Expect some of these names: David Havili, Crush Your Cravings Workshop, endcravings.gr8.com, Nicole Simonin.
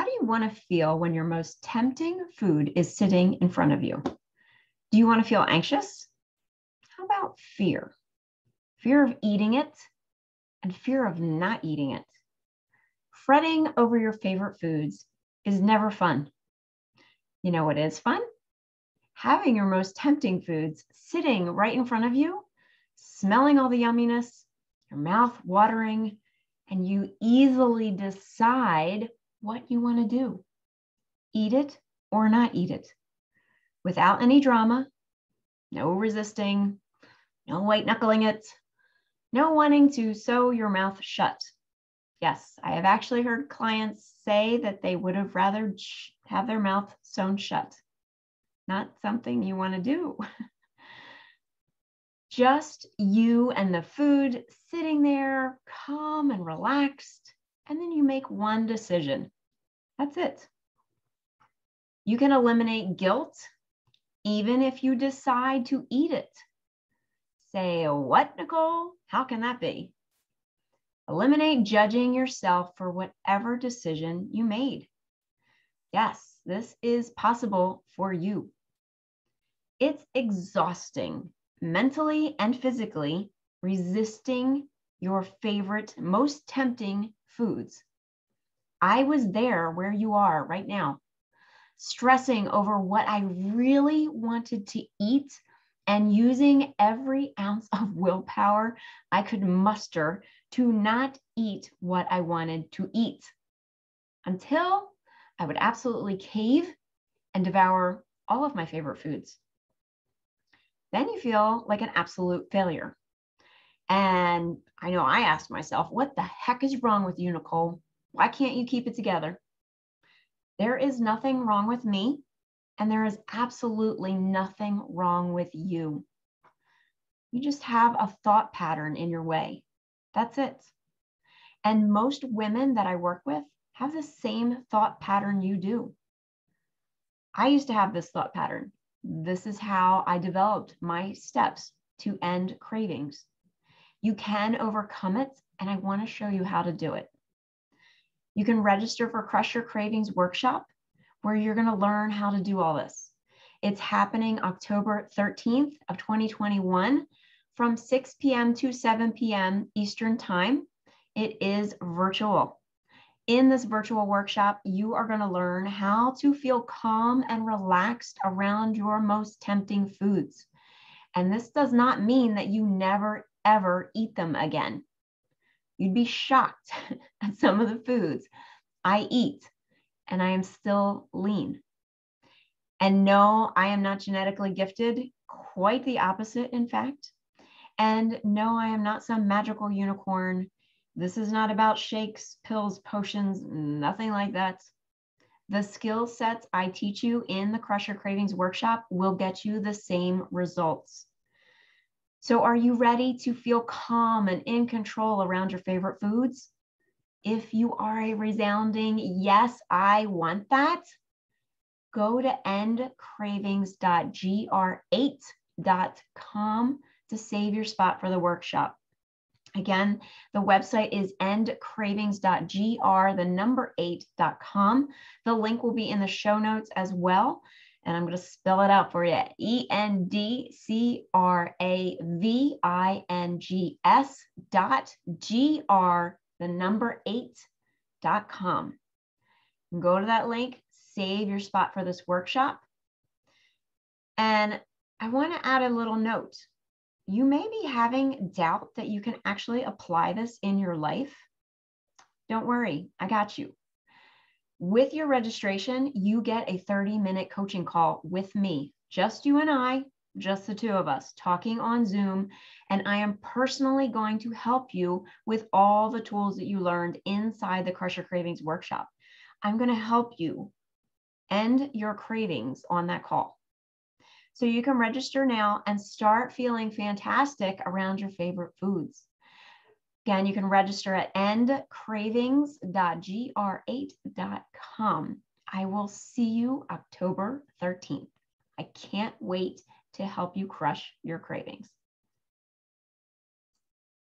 How do you want to feel when your most tempting food is sitting in front of you? Do you want to feel anxious? How about fear? Fear of eating it and fear of not eating it. Fretting over your favorite foods is never fun. You know what is fun? Having your most tempting foods sitting right in front of you, smelling all the yumminess, your mouth watering, and you easily decide what you want to do. Eat it or not eat it. Without any drama, no resisting, no white knuckling it, no wanting to sew your mouth shut. Yes, I have actually heard clients say that they would have rather have their mouth sewn shut. Not something you want to do. Just you and the food sitting there, calm and relaxed, and then you make one decision. That's it. You can eliminate guilt, even if you decide to eat it. Say, what, Nicole? How can that be? Eliminate judging yourself for whatever decision you made. Yes, this is possible for you. It's exhausting, mentally and physically, resisting your favorite, most tempting foods. I was there where you are right now, stressing over what I really wanted to eat and using every ounce of willpower I could muster to not eat what I wanted to eat, until I would absolutely cave and devour all of my favorite foods. Then you feel like an absolute failure. And I know I asked myself, what the heck is wrong with you, Nicole? Why can't you keep it together? There is nothing wrong with me, and there is absolutely nothing wrong with you. You just have a thought pattern in your way. That's it. And most women that I work with have the same thought pattern you do. I used to have this thought pattern. This is how I developed my steps to end cravings. You can overcome it, and I want to show you how to do it. You can register for Crush Your Cravings Workshop, where you're going to learn how to do all this. It's happening October 13th of 2021 from 6 p.m. to 7 p.m. Eastern Time. It is virtual. In this virtual workshop, you are going to learn how to feel calm and relaxed around your most tempting foods. And this does not mean that you never, ever eat them again. You'd be shocked at some of the foods I eat, and I am still lean. And no, I am not genetically gifted, quite the opposite, in fact. And no, I am not some magical unicorn. This is not about shakes, pills, potions, nothing like that. The skill sets I teach you in the Crush Your Cravings Workshop will get you the same results. So are you ready to feel calm and in control around your favorite foods? If you are a resounding, yes, I want that, go to endcravings.gr8.com to save your spot for the workshop. Again, the website is endcravings.gr8.com. The link will be in the show notes as well. And I'm going to spell it out for you. endcravings.gr8.com. Go to that link, save your spot for this workshop. And I want to add a little note. You may be having doubt that you can actually apply this in your life. Don't worry, I got you. With your registration, you get a 30-minute coaching call with me, just you and I, just the two of us, talking on Zoom, and I am personally going to help you with all the tools that you learned inside the Crush Your Cravings Workshop. I'm going to help you end your cravings on that call. So you can register now and start feeling fantastic around your favorite foods. Again, you can register at endcravings.gr8.com. I will see you October 13th. I can't wait to help you crush your cravings.